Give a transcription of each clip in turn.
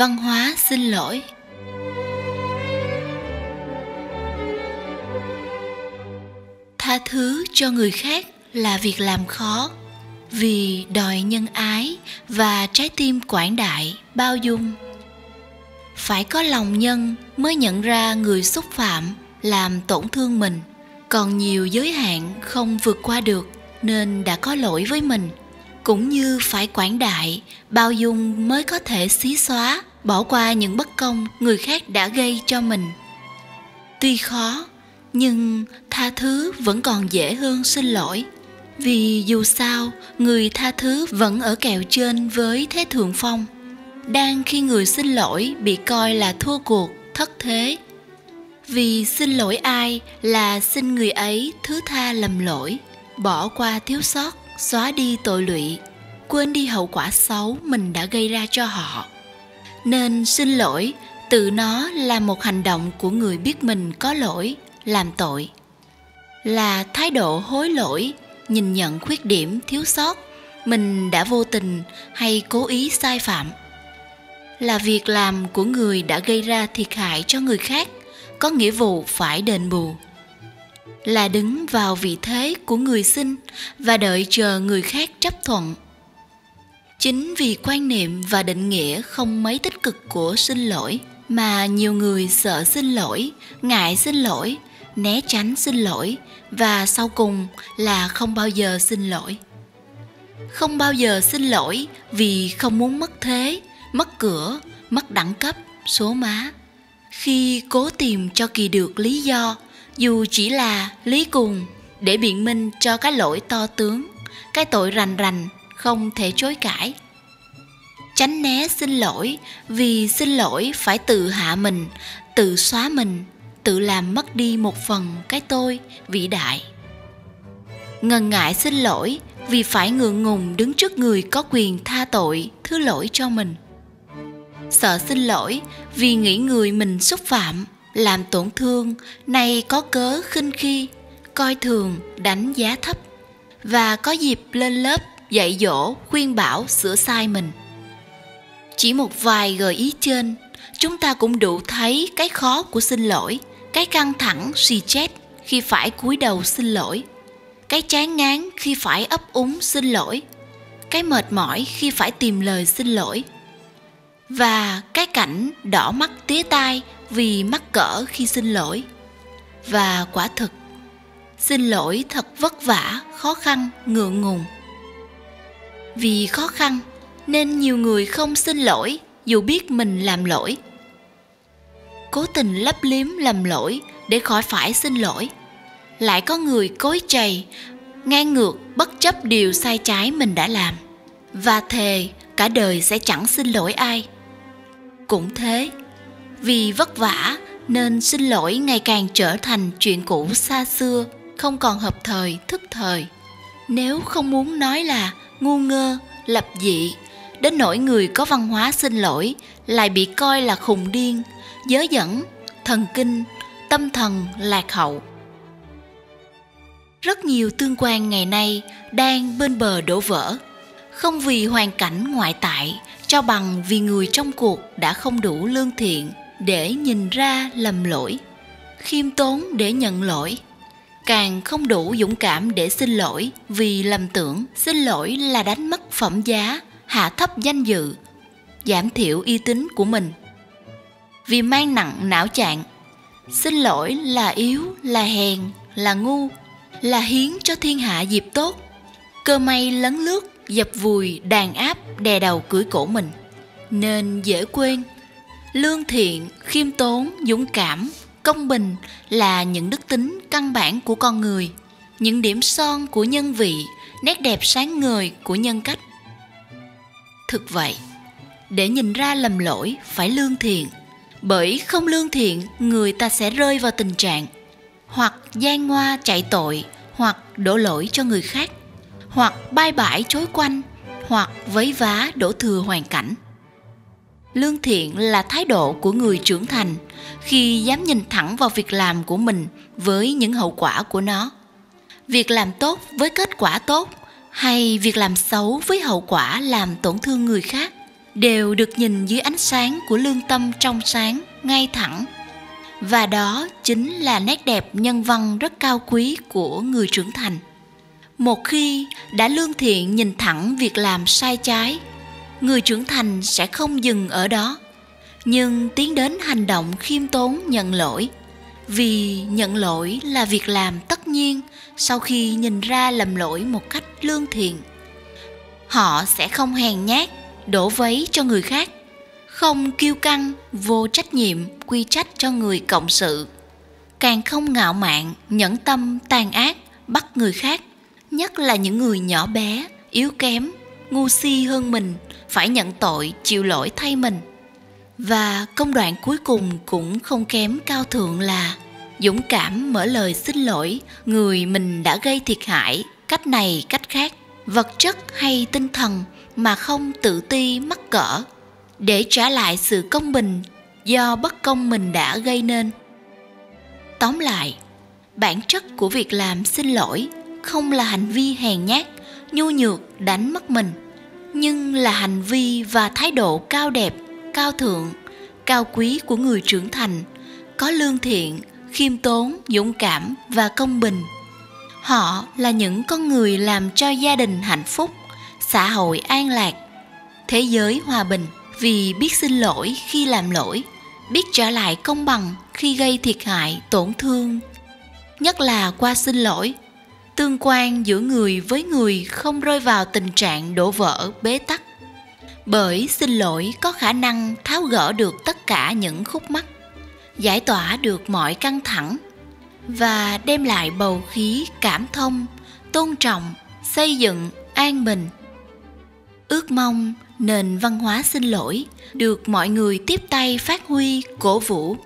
Văn hóa xin lỗi. Tha thứ cho người khác là việc làm khó, vì đòi nhân ái và trái tim quảng đại, bao dung. Phải có lòng nhân mới nhận ra người xúc phạm, làm tổn thương mình, còn nhiều giới hạn không vượt qua được nên đã có lỗi với mình. Cũng như phải quảng đại, bao dung mới có thể xí xóa, bỏ qua những bất công người khác đã gây cho mình. Tuy khó, nhưng tha thứ vẫn còn dễ hơn xin lỗi. Vì dù sao, người tha thứ vẫn ở kèo trên với thế thượng phong. Đang khi người xin lỗi bị coi là thua cuộc, thất thế. Vì xin lỗi ai là xin người ấy thứ tha lầm lỗi, bỏ qua thiếu sót, xóa đi tội lụy, quên đi hậu quả xấu mình đã gây ra cho họ. Nên xin lỗi, tự nó là một hành động của người biết mình có lỗi, làm tội. Là thái độ hối lỗi, nhìn nhận khuyết điểm, thiếu sót mình đã vô tình hay cố ý sai phạm. Là việc làm của người đã gây ra thiệt hại cho người khác, có nghĩa vụ phải đền bù. Là đứng vào vị thế của người xin và đợi chờ người khác chấp thuận. Chính vì quan niệm và định nghĩa không mấy tích cực của xin lỗi mà nhiều người sợ xin lỗi, ngại xin lỗi, né tránh xin lỗi và sau cùng là không bao giờ xin lỗi. Không bao giờ xin lỗi vì không muốn mất thế, mất cửa, mất đẳng cấp, số má. Khi cố tìm cho kỳ được lý do, dù chỉ là lý cùng, để biện minh cho cái lỗi to tướng, cái tội rành rành, không thể chối cãi. Tránh né xin lỗi vì xin lỗi phải tự hạ mình, tự xóa mình, tự làm mất đi một phần cái tôi vĩ đại. Ngần ngại xin lỗi vì phải ngượng ngùng đứng trước người có quyền tha tội, thứ lỗi cho mình. Sợ xin lỗi vì nghĩ người mình xúc phạm, làm tổn thương, nay có cớ khinh khi, coi thường, đánh giá thấp, và có dịp lên lớp dạy dỗ, khuyên bảo, sửa sai mình. Chỉ một vài gợi ý trên, chúng ta cũng đủ thấy cái khó của xin lỗi, cái căng thẳng, xì chết khi phải cúi đầu xin lỗi, cái chán ngán khi phải ấp úng xin lỗi, cái mệt mỏi khi phải tìm lời xin lỗi, và cái cảnh đỏ mắt tía tai vì mắc cỡ khi xin lỗi. Và quả thực, xin lỗi thật vất vả, khó khăn, ngượng ngùng. Vì khó khăn nên nhiều người không xin lỗi dù biết mình làm lỗi. Cố tình lấp liếm làm lỗi để khỏi phải xin lỗi. Lại có người cối chày, ngang ngược bất chấp điều sai trái mình đã làm, và thề cả đời sẽ chẳng xin lỗi ai. Cũng thế, vì vất vả nên xin lỗi ngày càng trở thành chuyện cũ xa xưa, không còn hợp thời, thức thời. Nếu không muốn nói là ngu ngơ, lập dị, đến nỗi người có văn hóa xin lỗi lại bị coi là khùng điên, dớ dẫn, thần kinh, tâm thần lạc hậu. Rất nhiều tương quan ngày nay đang bên bờ đổ vỡ, không vì hoàn cảnh ngoại tại, cho bằng vì người trong cuộc đã không đủ lương thiện để nhìn ra lầm lỗi, khiêm tốn để nhận lỗi, càng không đủ dũng cảm để xin lỗi vì lầm tưởng xin lỗi là đánh mất phẩm giá, hạ thấp danh dự, giảm thiểu uy tín của mình. Vì mang nặng não trạng, xin lỗi là yếu, là hèn, là ngu, là hiến cho thiên hạ dịp tốt, cơ may lấn lướt, dập vùi, đàn áp, đè đầu cưỡi cổ mình. Nên dễ quên, lương thiện, khiêm tốn, dũng cảm, công bình là những đức tính căn bản của con người, những điểm son của nhân vị, nét đẹp sáng ngời của nhân cách. Thực vậy, để nhìn ra lầm lỗi phải lương thiện, bởi không lương thiện người ta sẽ rơi vào tình trạng hoặc gian ngoa chạy tội, hoặc đổ lỗi cho người khác, hoặc bay bãi chối quanh, hoặc vấy vá đổ thừa hoàn cảnh. Lương thiện là thái độ của người trưởng thành khi dám nhìn thẳng vào việc làm của mình với những hậu quả của nó. Việc làm tốt với kết quả tốt hay việc làm xấu với hậu quả làm tổn thương người khác đều được nhìn dưới ánh sáng của lương tâm trong sáng, ngay thẳng. Và đó chính là nét đẹp nhân văn rất cao quý của người trưởng thành. Một khi đã lương thiện nhìn thẳng việc làm sai trái, người trưởng thành sẽ không dừng ở đó, nhưng tiến đến hành động khiêm tốn nhận lỗi. Vì nhận lỗi là việc làm tất nhiên sau khi nhìn ra lầm lỗi một cách lương thiện. Họ sẽ không hèn nhát, đổ vấy cho người khác, không kiêu căng, vô trách nhiệm, quy trách cho người cộng sự, càng không ngạo mạn, nhẫn tâm, tàn ác, bắt người khác, nhất là những người nhỏ bé, yếu kém, ngu si hơn mình, phải nhận tội, chịu lỗi thay mình. Và công đoạn cuối cùng cũng không kém cao thượng là dũng cảm mở lời xin lỗi người mình đã gây thiệt hại, cách này cách khác, vật chất hay tinh thần, mà không tự ti mắc cỡ, để trả lại sự công bình do bất công mình đã gây nên. Tóm lại, bản chất của việc làm xin lỗi không là hành vi hèn nhát, nhu nhược, đánh mất mình, nhưng là hành vi và thái độ cao đẹp, cao thượng, cao quý của người trưởng thành, có lương thiện, khiêm tốn, dũng cảm và công bình. Họ là những con người làm cho gia đình hạnh phúc, xã hội an lạc, thế giới hòa bình, vì biết xin lỗi khi làm lỗi, biết trả lại công bằng khi gây thiệt hại, tổn thương. Nhất là qua xin lỗi, tương quan giữa người với người không rơi vào tình trạng đổ vỡ, bế tắc. Bởi xin lỗi có khả năng tháo gỡ được tất cả những khúc mắc, giải tỏa được mọi căng thẳng và đem lại bầu khí cảm thông, tôn trọng, xây dựng, an bình. Ước mong nền văn hóa xin lỗi được mọi người tiếp tay phát huy, cổ vũ,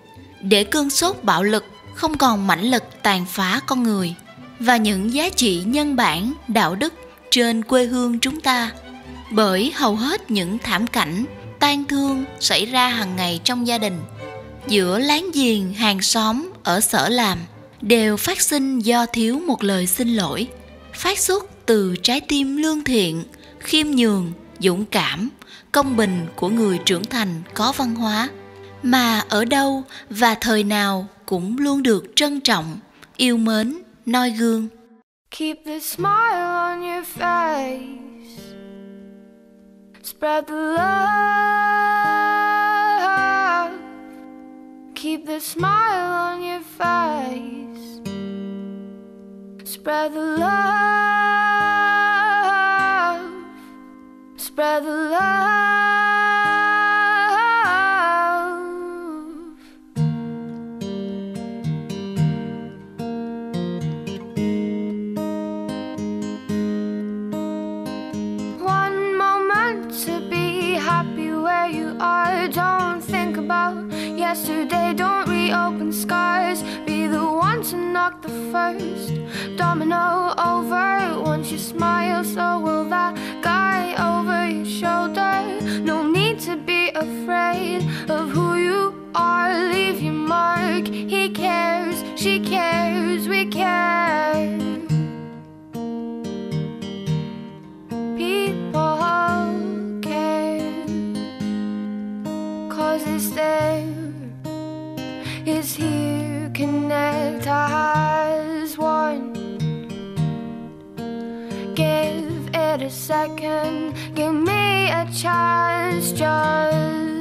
để cơn sốt bạo lực không còn mãnh lực tàn phá con người và những giá trị nhân bản, đạo đức trên quê hương chúng ta. Bởi hầu hết những thảm cảnh tang thương xảy ra hàng ngày trong gia đình, giữa láng giềng, hàng xóm, ở sở làm, đều phát sinh do thiếu một lời xin lỗi, phát xuất từ trái tim lương thiện, khiêm nhường, dũng cảm, công bình của người trưởng thành có văn hóa, mà ở đâu và thời nào cũng luôn được trân trọng, yêu mến, noi gương. Keep the smile on your face. Spread the love. Keep the smile on your face. Spread the love. Spread the love. One moment to be happy where you are. Don't think about yesterday. Don't reopen scars. Be the one to knock the first domino over. Once you smile, so will that guy over your shoulder. No need to be afraid of who you are. Leave your mark. He cares, she cares, we care. People care, 'cause it's there, it's here. Connect as one. Give it a second, give me a chance, just